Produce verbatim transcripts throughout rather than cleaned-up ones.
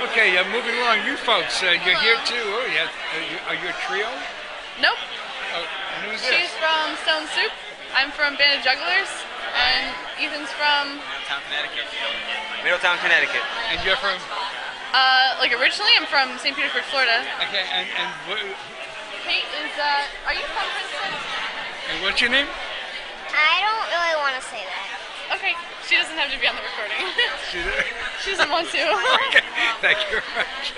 Okay, uh, moving along. You folks, uh, you're here too. Oh, yeah. Are you, are you a trio? Nope. Oh, and who's She's this? from Stone Soup. I'm from Band of Jugglers. And Ethan's from... Middletown, Connecticut. Middletown, Connecticut. And you're from? Uh, like originally, I'm from Saint Petersburg, Florida. Okay, and, and what... Kate is, uh, are you from Princeton? And what's your name? I don't really want to say that. Okay, she doesn't have to be on the recording. She, she doesn't want to. Okay, thank you very much.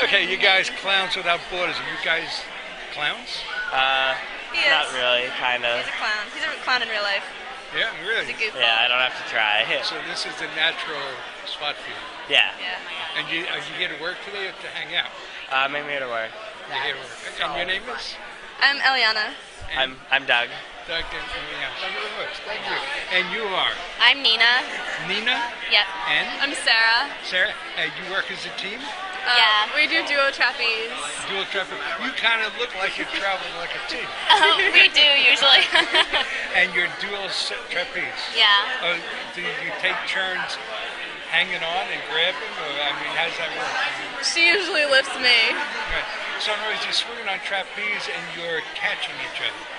Okay, you guys, Clowns Without Borders, are you guys clowns? Uh, he is. Not really, kind of. He's a clown. He's a clown in real life. Yeah, really? He's a goofball. Yeah, I don't have to try. So this is the natural spot for you? Yeah. Yeah. And you, are you here to work today or to hang out? Uh, I'm here to work. You're here to work. And your name is? I'm Eliana. And I'm I'm Doug. Doug and Eliana. Thank you. And you are? I'm Nina. Nina? Yep. And? I'm Sarah. Sarah, uh, you work as a team? Uh, yeah. We do duo trapeze. Duo trapeze. You kind of look like you're traveling like a team. Oh, we do, usually. And you're duo trapeze? Yeah. Uh, do you take turns hanging on and grabbing? Or, I mean, how does that work? She usually lifts me. Right. So, in other words, you're swinging on trapeze and you're catching each other.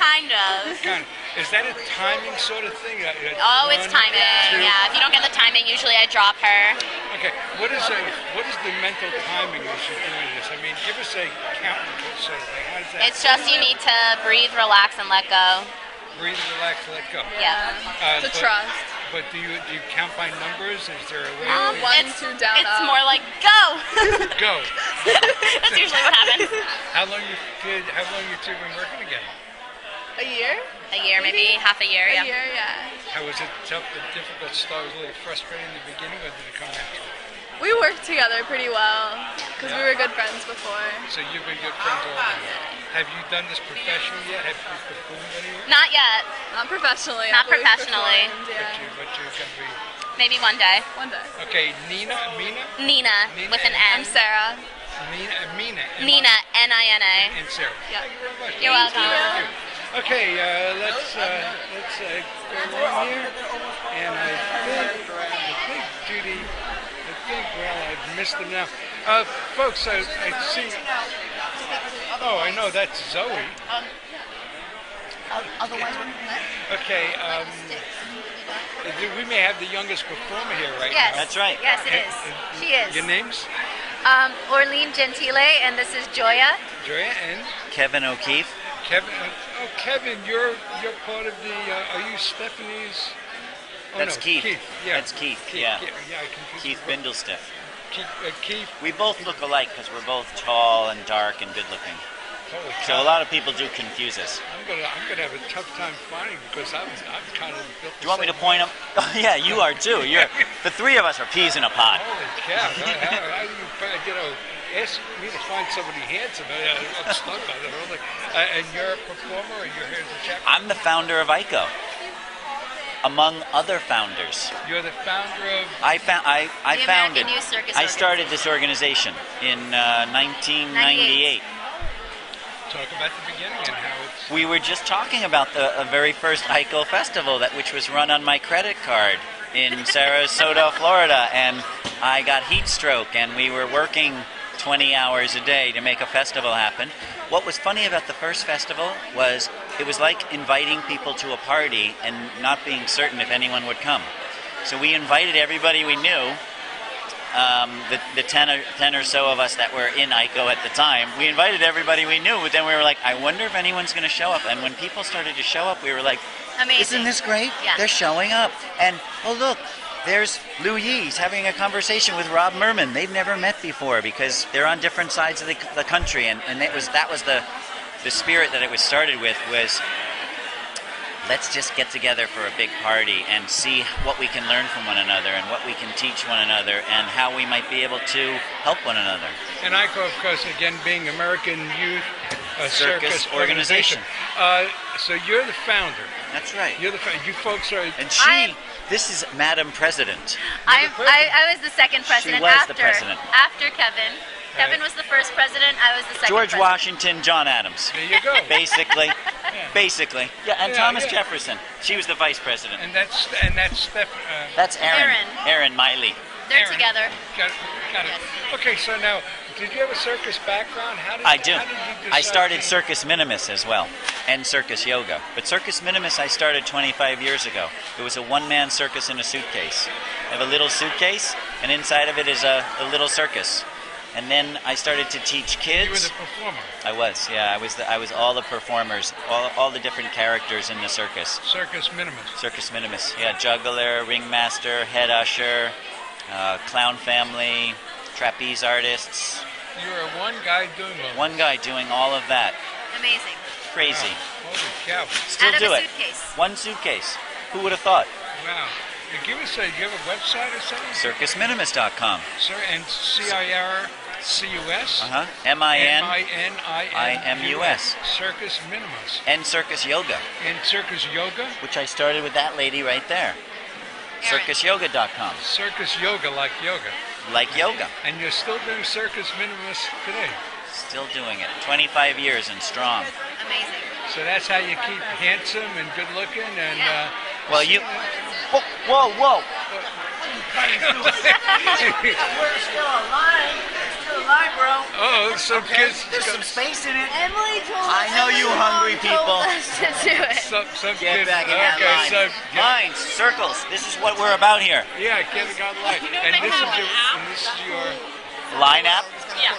Kind of. Kind of. Is that a timing sort of thing? A, a oh, it's timing. Yeah. If you don't get the timing, usually I drop her. Okay. What is a, what is the mental timing as you're doing this? I mean, give us a counting sort of thing. How does that? It's just you need to breathe, relax, and let go. Breathe, relax, let go. Yeah. Uh, to but, trust. But do you do you count by numbers? Is there a way? Um, one, it's, two, down. It's up. More like go. Go. That's usually what happens. How long you did? How long you two been working together? A year? A year, maybe, maybe half a year, a yeah. A year, yeah. How was it tough and difficult? Started a little frustrating in the beginning, or did it come natural? We worked together pretty well, because yeah. we were good friends before. So you've been good friends all along. Yeah. Have you done this professionally yet? Have you performed anywhere? Not yet. Not professionally. Not professionally. Yeah. But, you, but you're going to be... Maybe one day. One day. Okay, Nina? Mina? Nina, Nina with an N. I'm Sarah. Nina, Mina. Nina, N I N A. And Sarah. Yeah. Thank you very much. You're welcome. Thank you. Okay, uh, let's uh, let's uh, go along here, and I think, I think Judy, I think, well, I've missed them now. Uh, folks, I, I see, oh, I know, that's Zoe. Otherwise, okay, um, we may have the youngest performer here right yes. now. That's right. Yes, it is. And, and she is. Your names? Um, Orlean Gentile, and this is Joya. Joya, and? Kevin O'Keefe. Kevin, oh Kevin, you're you're part of the. Uh, are you Stephanie's? Oh, That's no, Keith. Keith. Yeah. That's Keith. Keith yeah. Keith, yeah I Keith Bindlestiff. Keith, uh, Keith. We both Keith. look alike because we're both tall and dark and good-looking. Totally so tall. A lot of people do confuse us. I'm gonna I'm gonna have a tough time finding because I'm I'm kind of. Built do you want me to point them? Oh, yeah, you are too. You're the three of us are peas in a pod. Holy cow! I, I, I, you know. Ask me to find somebody handsome. I'm stunned by that. Like, uh, and you're a performer, or you're here as a chaplain? I'm the founder of I C O, among other founders. You're the founder of. I found. I I the founded. American Youth Circus I started this organization in uh, nineteen ninety-eight. Talk about the beginning and how it's. We were just talking about the uh, very first I C O festival that which was run on my credit card in Sarasota, Florida, and I got heat stroke, and we were working twenty hours a day to make a festival happen. What was funny about the first festival was it was like inviting people to a party and not being certain if anyone would come. So we invited everybody we knew, um, the, the ten, or, ten or so of us that were in I C O at the time, we invited everybody we knew, but then we were like, I wonder if anyone's going to show up. And when people started to show up, we were like, amazing. Isn't this great? Yeah. They're showing up. And, oh, look. There's Lou Yee's having a conversation with Rob Merman. They've never met before because they're on different sides of the, the country, and, and it was that was the the spirit that it was started with was let's just get together for a big party and see what we can learn from one another and what we can teach one another and how we might be able to help one another. And I C O, of course, again being American Youth uh, Circus, Circus Organization. Uh, so you're the founder. That's right. You're the founder. You folks are. And she. I This is Madam President. I, I, I was the second president. She was after, the president. After Kevin. Right. Kevin was the first president. I was the second George president. Washington, John Adams. There you go. Basically. Yeah. Basically. Yeah, and yeah, Thomas yeah. Jefferson. She was the vice president. And that's and that's Steph, uh, That's Aaron. Aaron, Aaron Miley. They're Aaron. together. Got it. Got it. Yes. Okay, so now, did you have a circus background? How did, I do. How did you I started to... Circus Minimus as well, and Circus Yoga. But Circus Minimus I started twenty-five years ago. It was a one-man circus in a suitcase. I have a little suitcase, and inside of it is a, a little circus. And then I started to teach kids. You were the performer. I was, yeah. I was the, I was all the performers, all, all the different characters in the circus. Circus Minimus. Circus Minimus, yeah. Juggler, ringmaster, head usher, uh, clown family, trapeze artists. You were one guy doing all One guy doing all of that. Amazing. Crazy. Wow. Holy cow. Still Out do of a it. suitcase. One suitcase. Who would have thought? Wow. Give us a, you have a website or something? circus minimus dot com. Sir, and C I R C U S? Uh-huh. M I N I M U S. Circus Minimus. And Circus Yoga. And Circus Yoga? Which I started with that lady right there. circus yoga dot com. Circus Yoga, like yoga. Like yoga. And you're still doing Circus Minimus today? Still doing it. twenty-five years and strong. Amazing. So that's how you keep handsome and good looking and... Yeah. Uh, Well, you... Whoa, whoa, whoa. We're still alive. We're still alive, bro. Uh-oh, some okay. kids... There's some space in it. Emily told us... I know you hungry people. to do it. Some, some get kids. back in okay, that line. Some, Lines, circles. This is what we're about here. Yeah, kids got line. You know, and, this is your, and this is your... Line app? Yeah.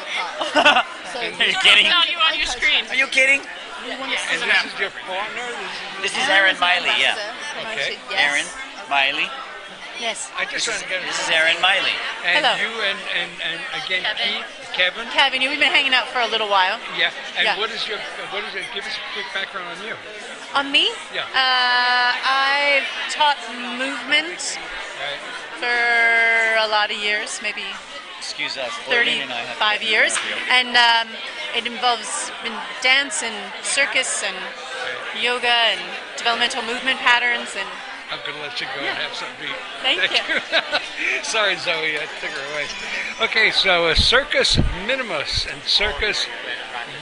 Are you kidding? You on your screen. Are you kidding? Yeah. And this is your partner? This is, this is Aaron Miley, yeah. Okay. Aaron Miley. Yes. I just want to get This is Aaron Miley. And Hello. you and, and, and again, Kevin. Kevin. Kevin, we've been hanging out for a little while. Yeah. And yeah. what is your, what is it, give us a quick background on you. On me? Yeah. Uh, I've taught movement right. for a lot of years, maybe. Excuse us. thirty-five years, and um, it involves dance and circus and yoga and developmental movement patterns. And I'm gonna let you go yeah. and have something to eat. Thank, Thank you. you. Sorry, Zoe, I took her away. Okay, so uh, Circus Minimus and Circus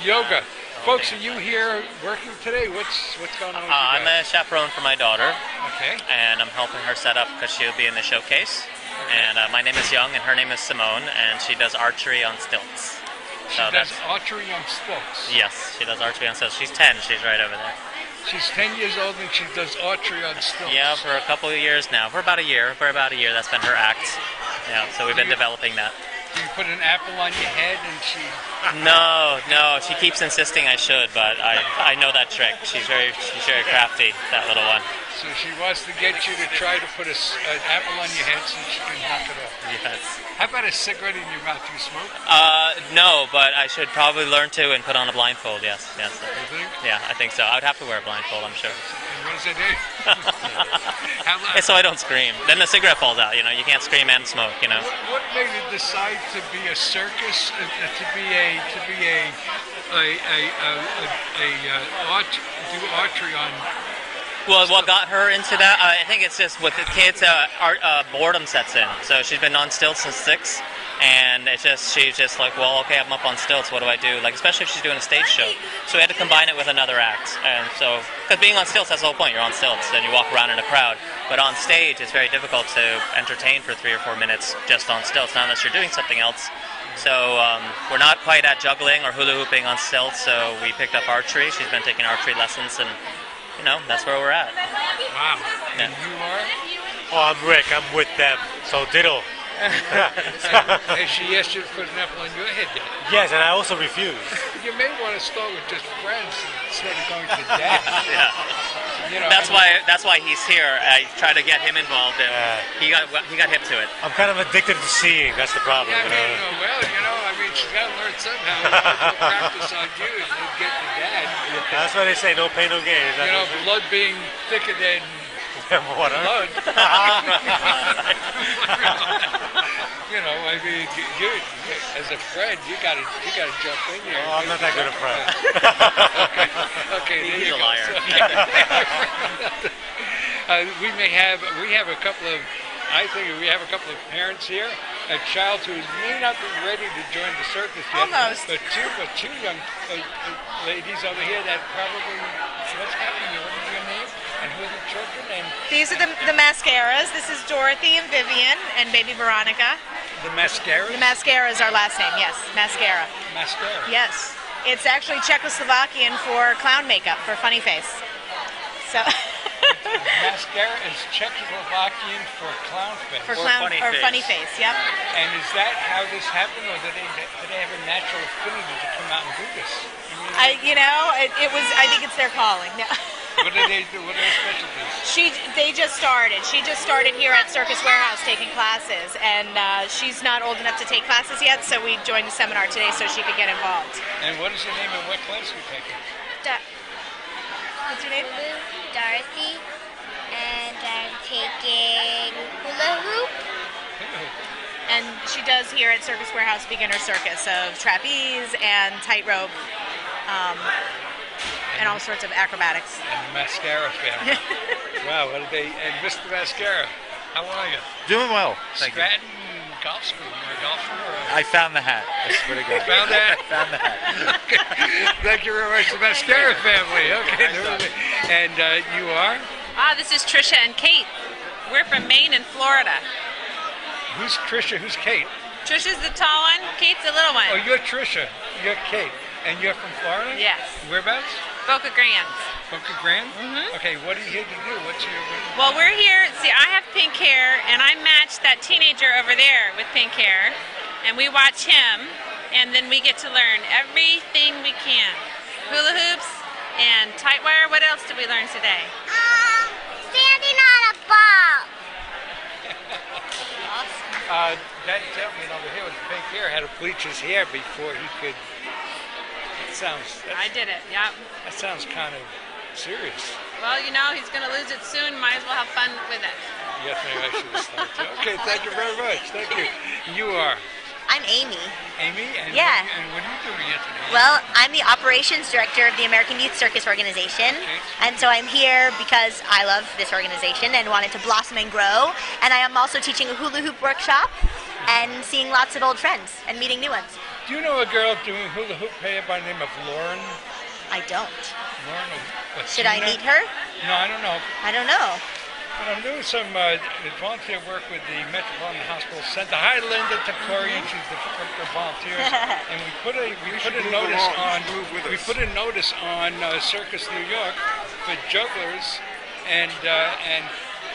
Yoga, folks. Are you here working today? What's what's going on? Uh, with you I'm guys? a chaperone for my daughter. Okay. And I'm helping her set up because she'll be in the showcase. And uh, my name is Young, and her name is Simone, and she does archery on stilts. She so does archery on stilts? Yes, she does archery on stilts. She's ten. She's right over there. She's ten years old, and she does archery on stilts. Yeah, for a couple of years now. For about a year. For about a year, that's been her act. Yeah, so we've been developing that. Do you put an apple on your head and she... No, no. She keeps insisting I should, but I, I know that trick. She's very she's very crafty, that little one. So she wants to get you to try to put a, an apple on your head so she can knock it off. Yes. How about a cigarette in your mouth? Do you smoke? Uh, no, but I should probably learn to and put on a blindfold, yes. yes. You think? Yeah, I think so. I would have to wear a blindfold, I'm sure. And what does that do? How long? So I don't scream. Then the cigarette falls out, you know. You can't scream and smoke, you know. What, what made you decide to be a circus, uh, to be a, to be a, a, a, a, a, a uh, art, do archery on... Well, what got her into that, uh, I think it's just with the kids, uh, art, uh, boredom sets in. So she's been on stilts since six, and it's just she's just like, well, okay, I'm up on stilts, what do I do? Like, especially if she's doing a stage show. So we had to combine it with another act. And so, because being on stilts, that's the whole point. You're on stilts, and you walk around in a crowd. But on stage, it's very difficult to entertain for three or four minutes just on stilts, not unless you're doing something else. So um, we're not quite at juggling or hula hooping on stilts, so we picked up archery. She's been taking archery lessons, and... You know, that's where we're at. Wow. Yeah. And you are? Oh, I'm Rick. I'm with them. So, diddle. Has she asked you to put an apple on your head yet? Yes, and I also refuse. You may want to start with just friends instead of going to dad. Yeah. You know, that's why that's why he's here. I try to get him involved, and yeah. he got he got hip to it. I'm kind of addicted to seeing. That's the problem. Yeah, I mean, you know, well, you know, I mean, she's got to learn somehow. She'll practice on you and you'll get to dad. Yeah, that's why they say no pain, no gain. Is that you know, blood being thicker than water. Blood. You know, I mean, you, you as a friend, you gotta you gotta jump in here. Oh, I'm not that good a friend. Okay, okay, he's a liar. uh, we may have we have a couple of I think we have a couple of parents here. A child who may not be ready to join the circus yet. Almost. But two but two young uh, uh, ladies over here that probably what's happening here? What is your name? And who are the children? And these are the, the Mascaras. This is Dorothy and Vivian and baby Veronica. The Mascaras? The Mascara is our last name, yes. Mascara. Mascara? Yes. It's actually Czechoslovakian for clown makeup, for funny face. So. Mascara is Czechoslovakian for clown face. For clown, or funny or face. Or funny face, yep. And is that how this happened, or did they, did they have a natural affinity to come out and do this? I, you know, it, it was. I think it's their calling. No. What did they do? What are their specialties? She, they just started. She just started here at Circus Warehouse taking classes, and uh, she's not old enough to take classes yet. So we joined a seminar today so she could get involved. And what is your name and what class are you taking? Da What's your name? Dorothy, and I'm taking hula hoop. And she does here at Circus Warehouse beginner circus of trapeze and tightrope. Um, and, and all sorts of acrobatics. And the Mascara family. Wow, what did they, and Mister Mascara, how are you? Doing well, thank Stratton you. Stratton Golf School, you're a golfer? Or? I found the hat, I swear to God. Found the hat? Found the hat. Thank you very much, the Mascara family. Okay, and uh, you are? Ah, this is Tricia and Kate. We're from Maine and Florida. Who's Tricia, who's Kate? Tricia's the tall one, Kate's the little one. Oh, you're Tricia, you're Kate. And you're from Florida? Yes. Whereabouts? Boca Grande. Boca Grande? Mm-hmm. Okay, what are you here to do? What's your... What well, we're here... See, I have pink hair, and I matched that teenager over there with pink hair, and we watch him, and then we get to learn everything we can. Hula hoops and tight wire. What else did we learn today? Um, standing on a ball. Awesome. Uh, that gentleman over here with pink hair had to bleach his hair before he could... Sounds, I did it, yeah. That sounds kind of serious. Well, you know, he's going to lose it soon. Might as well have fun with it. Yeah, I should have started. Okay, thank you very much. Thank you. You are? I'm Amy. Amy? And yeah. What, and what are you doing here today? Well, I'm the operations director of the American Youth Circus Organization. Okay. And so I'm here because I love this organization and want it to blossom and grow. And I am also teaching a hula hoop workshop and seeing lots of old friends and meeting new ones. Do you know a girl doing hula hoop here by the name of Lauren? I don't. Lauren, what, should I meet her? No, I don't know. I don't know. But I'm doing some uh, volunteer work with the Metropolitan Hospital Center. Hi, Linda Teporian. She's the, the volunteer. And we put a we, we put a notice on we us. put a notice on uh, Circus New York for jugglers and uh, and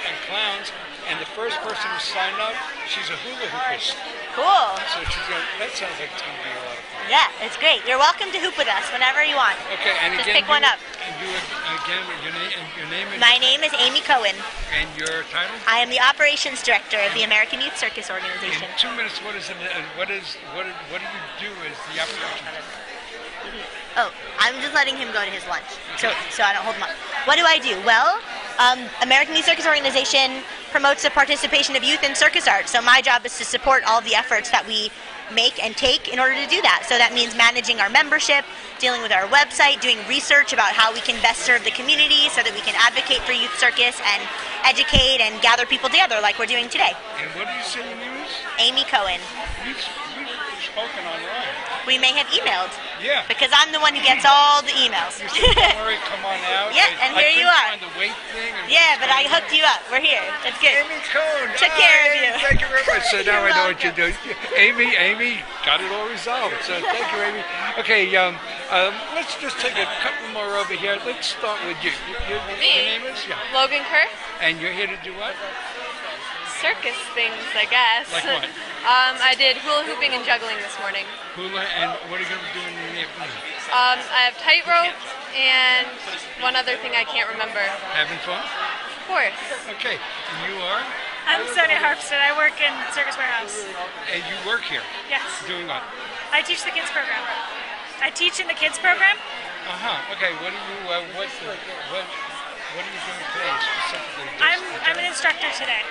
and clowns. And the first person to sign up, she's a hula hoopist. Cool. So she's going, that sounds like it's going to be a lot of fun. Yeah, it's great. You're welcome to hoop with us whenever you want. Okay, and just again, pick you, one up. And you again, your name, your name is. My name is Amy Cohen. And your title? I am the operations director of the American Youth Circus Organization. In two minutes, what is what is what what do you do as the operations director? Oh, I'm just letting him go to his lunch, so so I don't hold him up. What do I do? Well, um, American Youth Circus Organization promotes the participation of youth in circus art. So my job is to support all the efforts that we make and take in order to do that. So that means managing our membership, dealing with our website, doing research about how we can best serve the community so that we can advocate for youth circus and educate and gather people together like we're doing today. And what did you say your name is? Amy Cohen. We've, we've spoken online. We may have emailed. Yeah. Because I'm the one who gets all the emails. You said, don't worry, come on out. Yeah, and I, here I you are. On the weight thing and yeah, but I hooked you up. We're here. It's good. Amy Cohen. Took oh, care Amy, of you. Thank you very much. So now I know welcome. What you do. Amy, Amy got it all resolved. So thank you, Amy. Okay, um, um, let's just take a couple more over here. Let's start with you. you, you what Me? Your name is? Yeah. Logan Kerr. And you're here to do what? Circus things, I guess. Like what? um, I did hula hooping and juggling this morning. Hula, and what are you going to be doing in the afternoon? Um, I have tightrope and one other thing I can't remember. Having fun? Of course. Okay, and you are? I'm Sonya Harpstead. I work in Circus Warehouse. And you work here? Yes. Doing what? I teach the kids program. I teach in the kids program. Uh huh. Okay. What do you? Uh, what, what? What are you doing today specifically? I'm I'm an instructor today.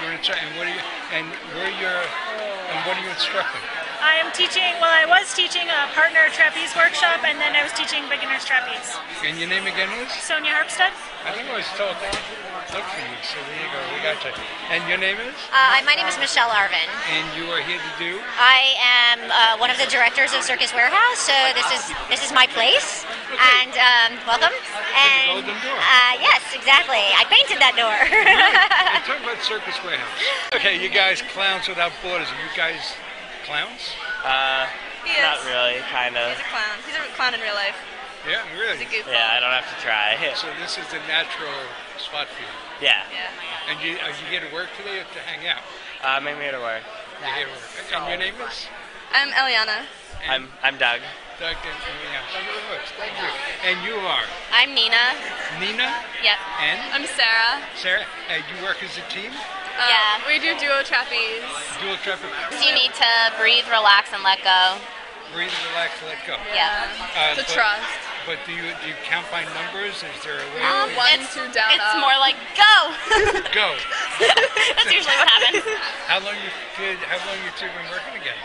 You're an instructor, and what are you? And where you're? And what are you instructing? I am teaching. Well, I was teaching a partner trapeze workshop, and then I was teaching beginners trapeze. And your name again is? Sonya Harpstead. I think I was told that look for you. So there you go. We got you. And your name is? Uh, my name is Michelle Arvin. And you are here to do? I am uh, one of the directors of Circus Warehouse. So this is this is my place. and um, welcome. And uh, yes, exactly. I painted that door. Right. Talk about Circus Warehouse. Okay, you guys, Clowns Without Borders. Are you guys clowns? Uh, he is. Not really, kind of. He's a clown. He's a clown in real life. Yeah, really. He's a goofball. Yeah, I don't have to try. So this is the natural spot for you. Yeah. Yeah. And you, uh, you get to work today or to hang out? Uh, I'm here to work. You're here to work. And your name is? I'm Eliana. And I'm I'm Doug. Doug and Eliana. Thank you. And you are? I'm Nina. Nina? Yep. And? I'm Sarah. Sarah. And you work as a team? Um, yeah. We do duo trapeze. Duo trapeze. You need to breathe, relax, and let go. Breathe, relax, let go. Yeah. Uh, to but, trust. But do you do you count by numbers? Is there a way? Um, one, two, down, It's up. More like go. Go. That's usually what happens. How long you did? How long you two been working together?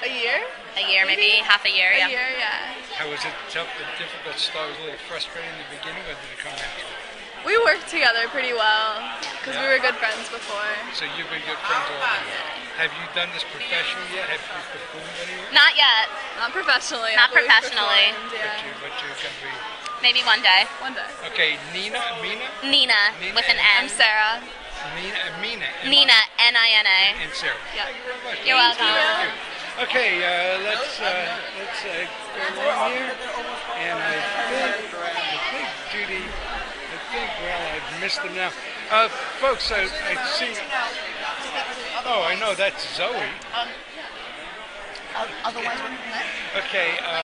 A year? A year, maybe, maybe half a year. A yeah. year, yeah. How was it tough and difficult? Start was a little frustrating in the beginning, or did it come naturally? We worked together pretty well because yeah. we were good friends before. So you've been good friends all the time. Yeah. Have you done this professionally yet? Have you performed anywhere? Not yet. Not professionally. Not but professionally. Yeah. But, you, but you're going to be... Maybe one day. One day. Okay, Nina, Mina? Nina, Nina with an N. I'm Sarah. Nina, Mina. Nina, N I N A. And Sarah. Yeah. Thank you very much. You're welcome. Thank you. Okay, uh, let's, uh, let's uh, go on here. And I think, I think, Judy, I think, well, I've missed them now. Uh, folks, I, I see... Oh, I know, that's Zoe. Um, otherwise, okay, uh,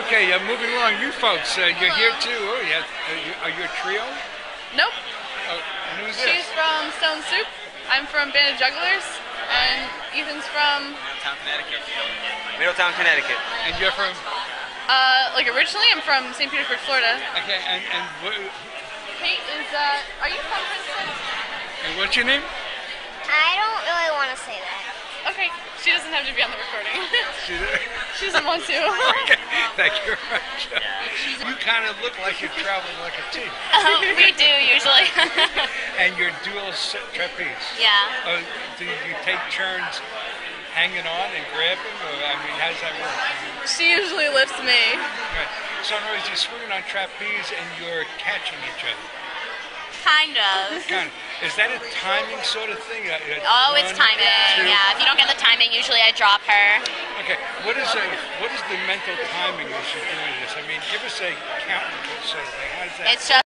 okay, uh, moving along. You folks, uh, you're here too. Oh, yeah. Are you, are you a trio? Nope. Oh, and who's She's this? She's from Stone Soup. I'm from Band of Jugglers. And Ethan's from... Middletown, Connecticut. Middletown, Connecticut. And you're from? Uh, like, originally, I'm from Saint Petersburg, Florida. Okay, and, and what... Kate is, uh, are you from Princeton? And what's your name? I don't really want to say that. Okay, she doesn't have to be on the recording. She, she doesn't want to. Okay, thank you very much. You kind of look like you're traveling like a team. Oh, we do, usually. And you're dual trapeze. Yeah. Uh, do you take turns hanging on and grabbing, or, I mean, how does that work? She usually lifts me. Right. So in other words, you're swinging on trapeze and you're catching each other. Kind of. Kind of. Is that a timing sort of thing? A, a oh, one, it's timing. Two. Yeah, if you don't get the timing, usually I drop her. Okay, what is a, what is the mental timing as you're doing this? I mean, give us a count sort of thing. How does that? It's just